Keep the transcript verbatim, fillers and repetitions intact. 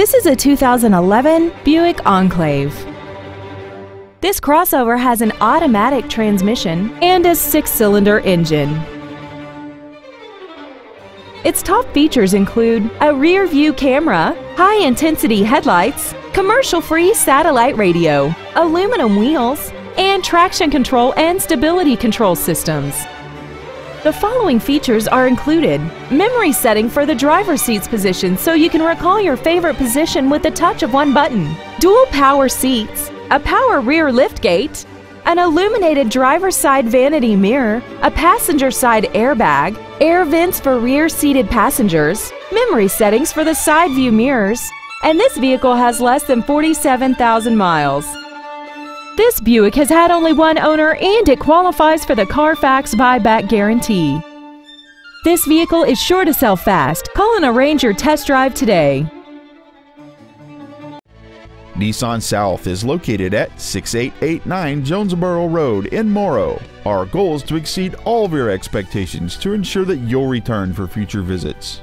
This is a two thousand eleven Buick Enclave. This crossover has an automatic transmission and a six-cylinder engine. Its top features include a rear-view camera, high-intensity headlights, commercial-free satellite radio, aluminum wheels, and traction control and stability control systems. The following features are included: memory setting for the driver's seat's position so you can recall your favorite position with the touch of one button, dual power seats, a power rear liftgate, an illuminated driver's side vanity mirror, a passenger side airbag, air vents for rear-seated passengers, memory settings for the side view mirrors, and this vehicle has less than forty-seven thousand miles. This Buick has had only one owner and it qualifies for the Carfax buyback guarantee. This vehicle is sure to sell fast. Call and arrange your test drive today. Nissan South is located at six eight eight nine Jonesboro Road in Morrow. Our goal is to exceed all of your expectations to ensure that you'll return for future visits.